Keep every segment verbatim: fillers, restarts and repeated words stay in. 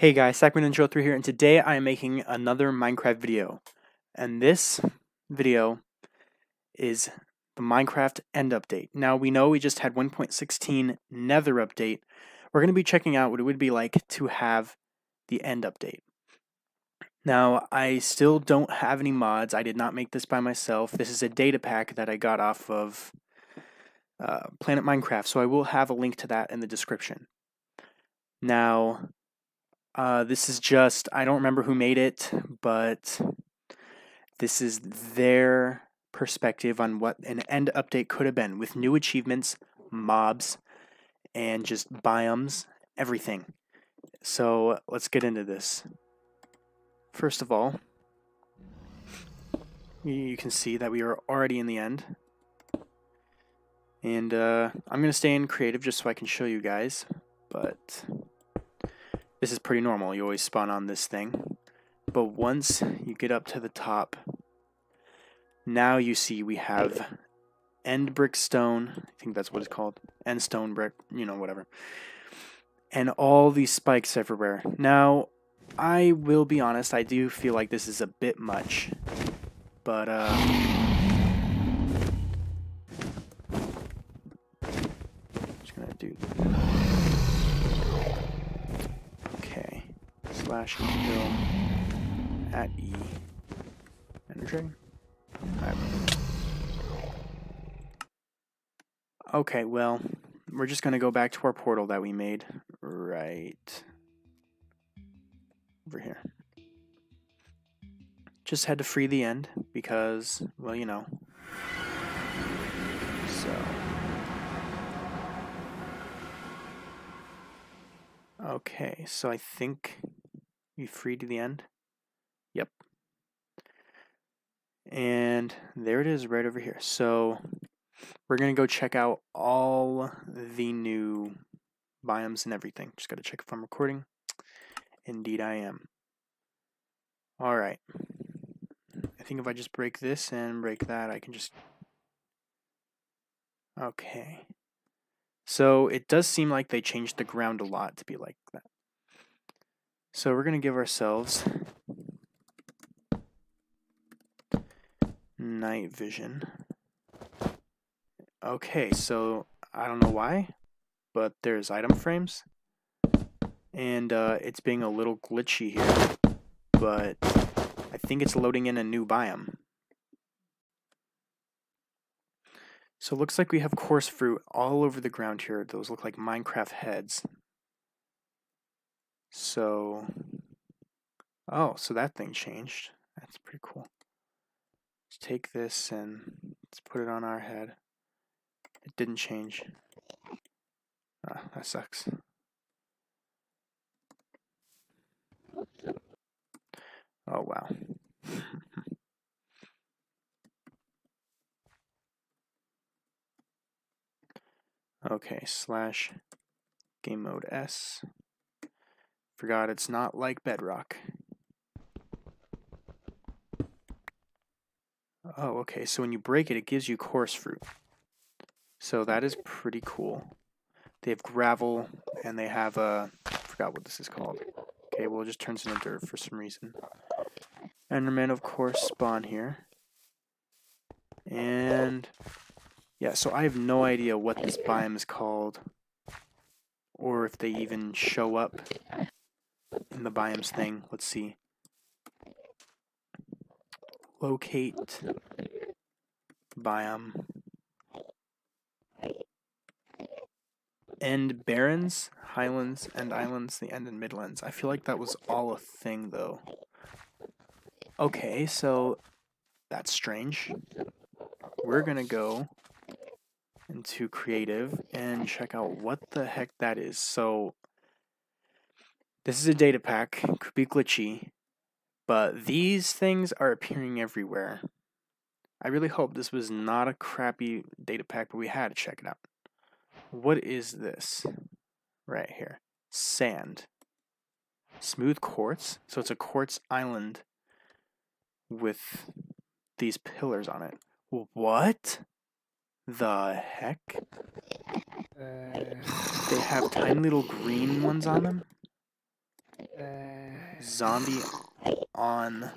Hey guys, SackbotNinja oh three here, and today I am making another Minecraft video. And this video is the Minecraft End Update. Now we know we just had one point sixteen Nether Update. We're going to be checking out what it would be like to have the End Update. Now I still don't have any mods. I did not make this by myself. This is a data pack that I got off of uh, Planet Minecraft, so I will have a link to that in the description. Now... Uh, this is just, I don't remember who made it, but this is their perspective on what an end update could have been with new achievements, mobs, and just biomes, everything. So let's get into this. First of all, you can see that we are already in the end. And uh, I'm going to stay in creative just so I can show you guys, but... this is pretty normal, you always spawn on this thing. But once you get up to the top, now you see we have end brick stone, I think that's what it's called, end stone brick, you know, whatever. And all these spikes everywhere. Now, I will be honest, I do feel like this is a bit much, but uh... slash kill at E. Energy. Right. Okay, well, we're just going to go back to our portal that we made right over here. Just had to free the end because, well, you know. So. Okay, so I think... you free to the end? Yep. And there it is right over here. So we're going to go check out all the new biomes and everything. Just got to check if I'm recording. Indeed I am. Alright. I think if I just break this and break that, I can just... okay. So it does seem like they changed the ground a lot to be like that. So we're going to give ourselves night vision. Okay, so I don't know why, but there's item frames. And uh, it's being a little glitchy here, but I think it's loading in a new biome. So it looks like we have coarse fruit all over the ground here. Those look like Minecraft heads. So, oh, so that thing changed. That's pretty cool. Let's take this and let's put it on our head. It didn't change. Ah, that sucks. Oh, wow. Okay, slash game mode S. Forgot it's not like Bedrock. Oh, okay, so when you break it, it gives you coarse fruit. So that is pretty cool. They have gravel, and they have a... I forgot what this is called. Okay, well, it just turns into dirt for some reason. Endermen, of course, spawn here. And... yeah, so I have no idea what this biome is called, or if they even show up in the biomes thing. Let's see. Locate biome. End barrens, highlands, and islands, the end and midlands. I feel like that was all a thing though. Okay, so that's strange. We're gonna go into creative and check out what the heck that is. So this is a data pack, it could be glitchy, but these things are appearing everywhere. I really hope this was not a crappy data pack, but we had to check it out. What is this right here? Sand. Smooth quartz. So it's a quartz island with these pillars on it. What the heck? Uh, they have tiny little green ones on them. Zombie on.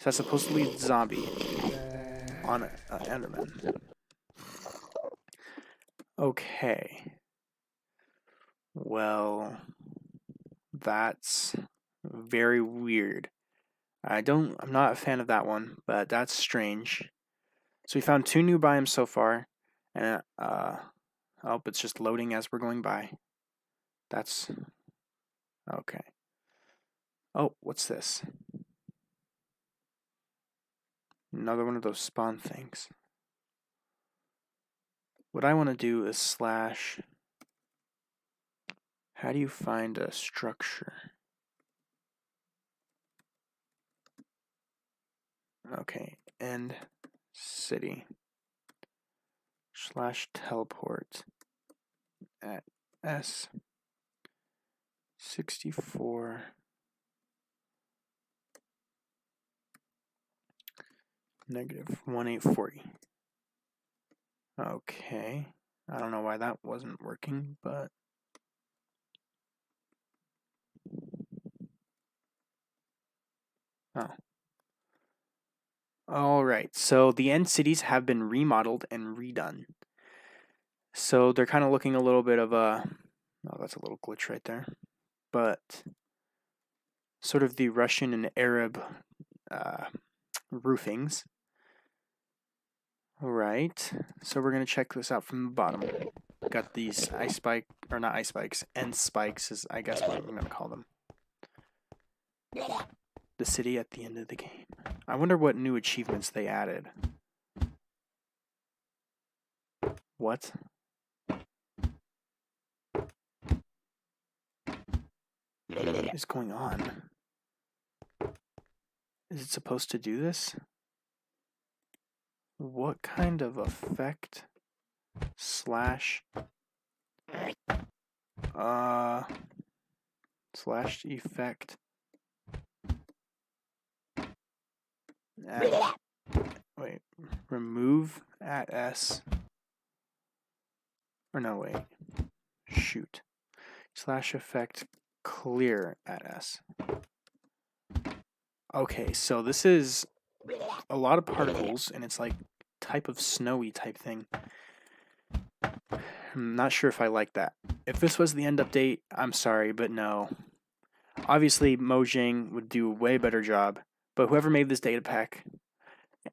So that's supposed to be zombie on uh, Enderman. Okay. Well, that's very weird. I don't. I'm not a fan of that one, but that's strange. So we found two new biomes so far, and uh, oh, it's just loading as we're going by. That's okay. Oh, what's this? Another one of those spawn things. What I want to do is slash. How do you find a structure? Okay, end city slash teleport at S sixty four negative one eight forty. Okay, I don't know why that wasn't working, but oh. Alright, so the end cities have been remodeled and redone. So they're kind of looking a little bit of a... Oh, that's a little glitch right there. But sort of the Russian and Arab uh, roofings. Alright, so we're going to check this out from the bottom. Got these ice spike, or not ice spikes, end spikes is I guess what I'm going to call them. The city at the end of the game. I wonder what new achievements they added. What? What is going on? Is it supposed to do this? What kind of effect? Slash. Uh. Slash effect. At, wait, remove at S. Or no, wait. Shoot. Slash effect clear at S. Okay, so this is a lot of particles, and it's like type of snowy type thing. I'm not sure if I like that. If this was the end update, I'm sorry, but no. Obviously, Mojang would do a way better job. But whoever made this data pack,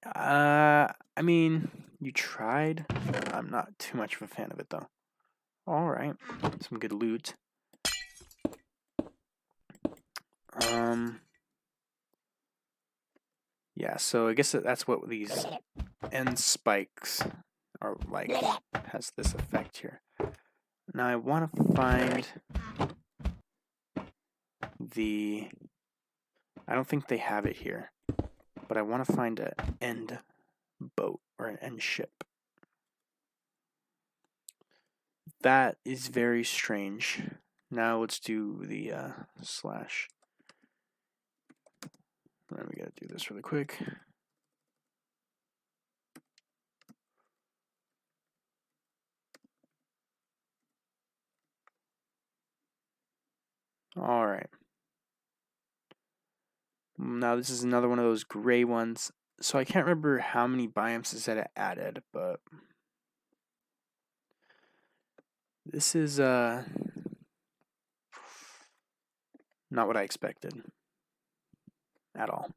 uh, I mean, you tried. I'm not too much of a fan of it, though. All right, some good loot. Um, yeah. So I guess that's what these end spikes are like. Has this effect here? Now I want to find the. I don't think they have it here, but I want to find an end boat or an end ship. That is very strange. Now let's do the uh, slash. All right, we gotta do this really quick. All right. Now this is another one of those gray ones, so I can't remember how many biomes is that it added, but this is uh not what I expected at all.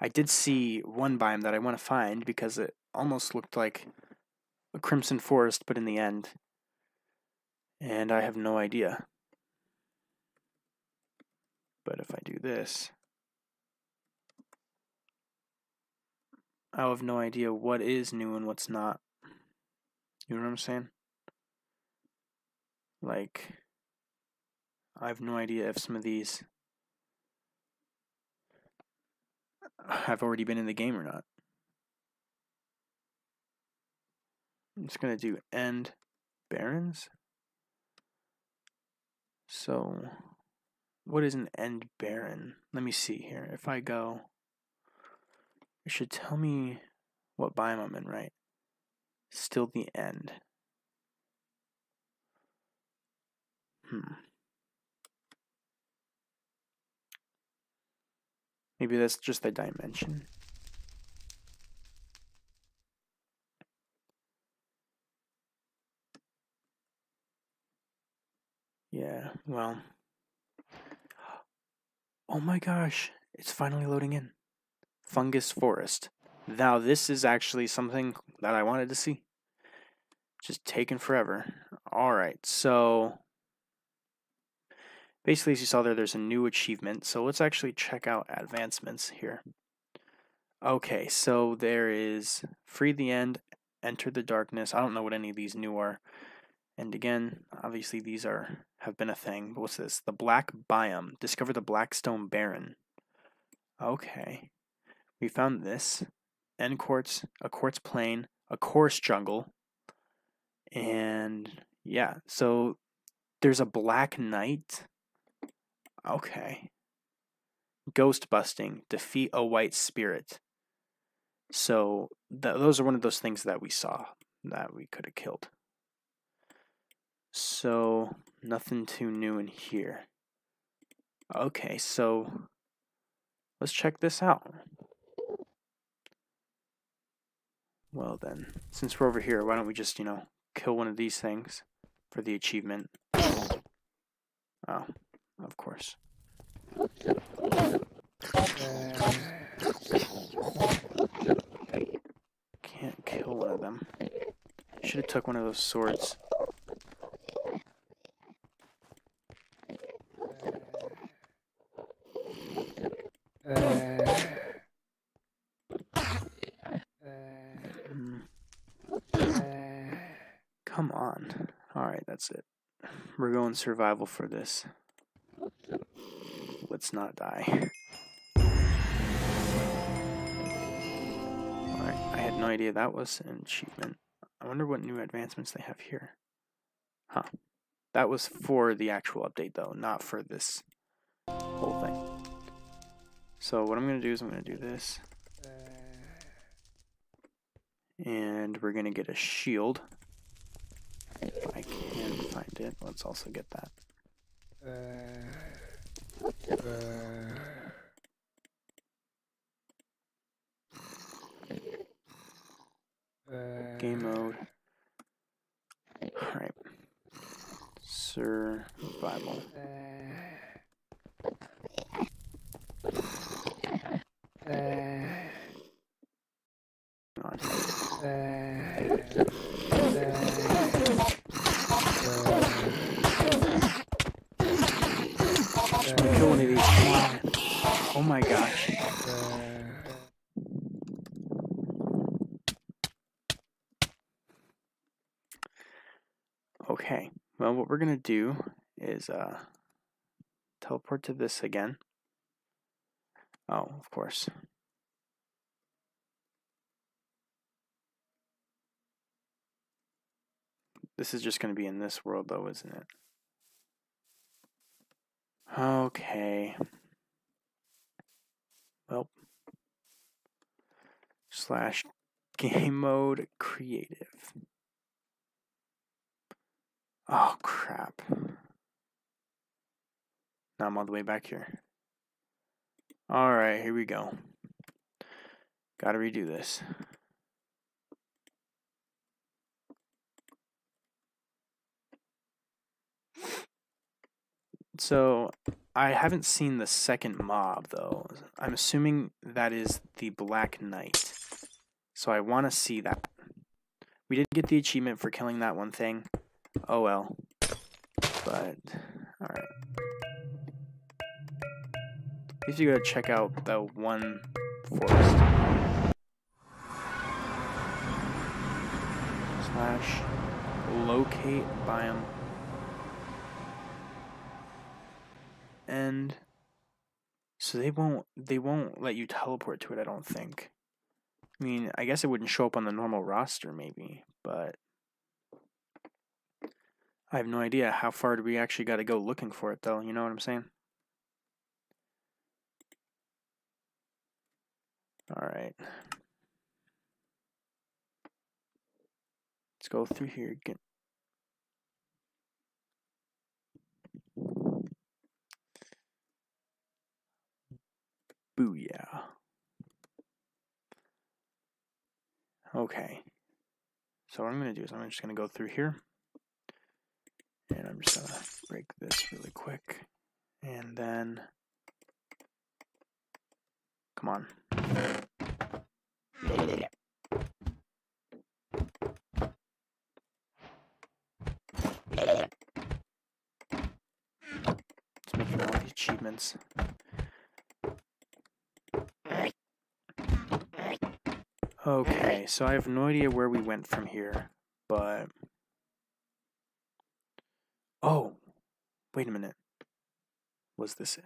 I did see one biome that I want to find because it almost looked like a crimson forest, but in the end, and I have no idea. But if I do this. I have no idea what is new and what's not. You know what I'm saying? Like, I have no idea if some of these have already been in the game or not. I'm just going to do end barrens. So, what is an end barren? Let me see here. If I go... It should tell me what biome I'm in, right? Still the end. Hmm. Maybe that's just the dimension. Yeah, well. Oh my gosh, it's finally loading in. Fungus forest. Now this is actually something that I wanted to see. Just taking forever. Alright, so basically, as you saw there, there's a new achievement. So let's actually check out advancements here. Okay, so there is Free the End, Enter the Darkness. I don't know what any of these new are. And again, obviously these are have been a thing. But what's this? The Black Biome. Discover the Blackstone Barren. Okay. We found this. End quartz, a quartz plain, a coarse jungle. And yeah, so there's a Black Knight. Okay. Ghost busting, defeat a white spirit. So th those are one of those things that we saw that we could have killed. So nothing too new in here. Okay, so let's check this out. Well then, since we're over here, why don't we just, you know, kill one of these things for the achievement. Oh. Of course. Can't kill one of them. Should have took one of those swords. Come on. Alright, that's it. We're going survival for this. Let's not die. Alright, I had no idea that was an achievement. I wonder what new advancements they have here. Huh. That was for the actual update though, not for this whole thing. So what I'm going to do is I'm going to do this. And we're going to get a shield. If I can find it, let's also get that. Uh, uh. Uh. Game mode. Alright. Survival. Uh. Uh. Oh my gosh. Okay, well what we're gonna do is uh teleport to this again. Oh, of course. This is just gonna be in this world though, isn't it? Okay. Well, slash game mode creative. Oh, crap. Now I'm all the way back here. All right, here we go. Gotta redo this. So I haven't seen the second mob, though. I'm assuming that is the Black Knight. So I want to see that. We did get the achievement for killing that one thing. Oh well. But, alright. If you go check out the one forest. Slash locate biome. And so they won't they won't let you teleport to it, I don't think. I mean, I guess it wouldn't show up on the normal roster maybe, but I have no idea how far do we actually gotta go looking for it though, you know what I'm saying? Alright. Let's go through here again. Booyah. Okay. So what I'm going to do is I'm just going to go through here. And I'm just going to break this really quick. And then... Come on. Let's make all the achievements. Okay, so I have no idea where we went from here, but... Oh! Wait a minute. Was this it?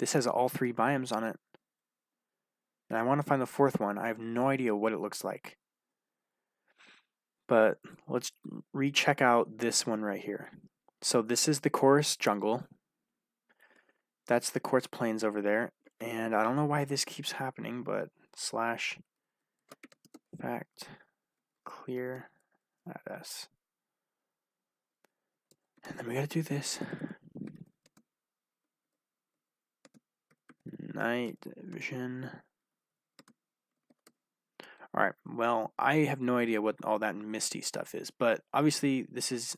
This has all three biomes on it. And I want to find the fourth one. I have no idea what it looks like. But let's recheck out this one right here. So this is the Quartz Jungle. That's the Quartz Plains over there. And I don't know why this keeps happening, but slash... fact clear at us, and then we gotta do this night vision. All right, well, I have no idea what all that misty stuff is, but obviously this is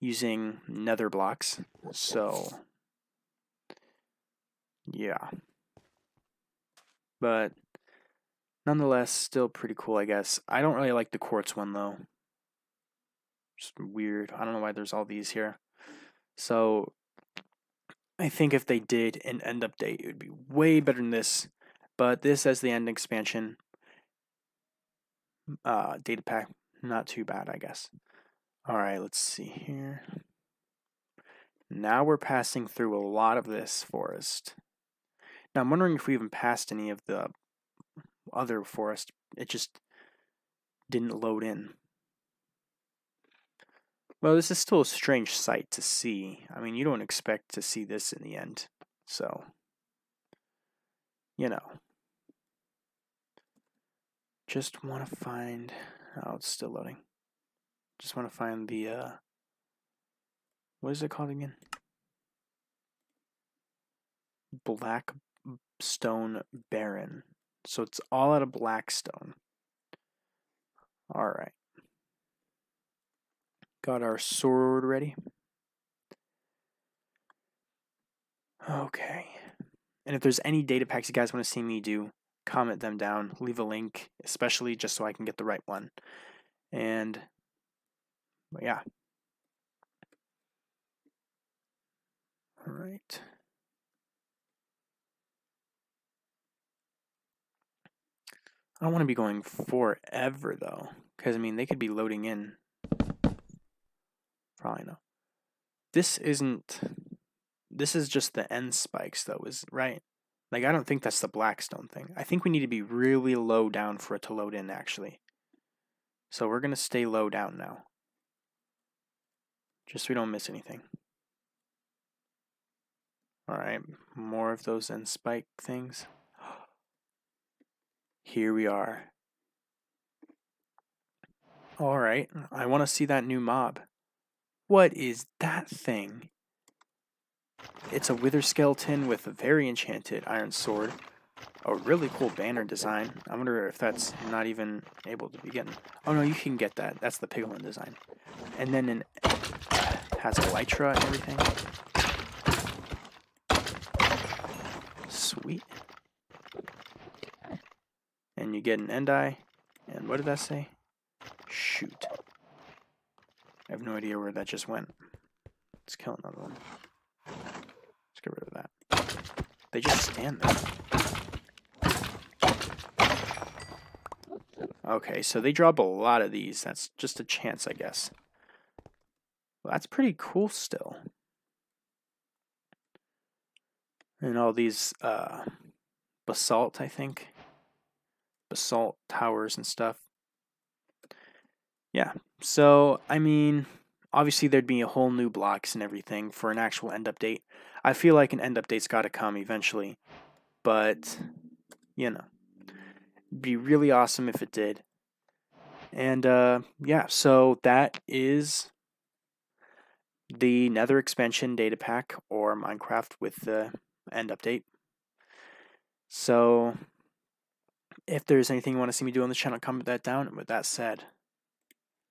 using nether blocks, so yeah, but nonetheless, still pretty cool, I guess. I don't really like the quartz one, though. Just weird. I don't know why there's all these here. So, I think if they did an end update, it would be way better than this. But this, as the end expansion, uh, data pack, not too bad, I guess. Alright, let's see here. Now we're passing through a lot of this forest. Now, I'm wondering if we even passed any of the other forest. It just didn't load in. Well, this is still a strange sight to see. I mean, you don't expect to see this in the end, so you know. Just want to find... Oh, it's still loading. Just want to find the uh what is it called again? Black Stone Barren. So it's all out of blackstone. Alright. Got our sword ready. Okay. And if there's any data packs you guys want to see me do, comment them down. Leave a link, especially just so I can get the right one. And, but yeah. Alright. I don't want to be going forever, though. Because, I mean, they could be loading in. Probably not. This isn't... This is just the end spikes, though, is right? Like, I don't think that's the blackstone thing. I think we need to be really low down for it to load in, actually. So we're going to stay low down now. Just so we don't miss anything. Alright, more of those end spike things. Here we are. Alright, I want to see that new mob. What is that thing? It's a wither skeleton with a very enchanted iron sword. A really cool banner design. I wonder if that's not even able to be gotten. Oh no, you can get that. That's the piglin design. And then it has elytra and everything. Sweet. And you get an end eye. And what did that say? Shoot. I have no idea where that just went. Let's kill another one. Let's get rid of that. They just stand there. Okay, so they drop a lot of these. That's just a chance, I guess. Well, that's pretty cool still. And all these uh, basalt, I think. Basalt towers and stuff. Yeah, so I mean, obviously there'd be a whole new blocks and everything for an actual end update. I feel like an end update's got to come eventually, but you know, it'd be really awesome if it did. And uh, yeah, so that is the Nether expansion data pack or Minecraft with the end update. So if there's anything you want to see me do on the channel, comment that down. And with that said,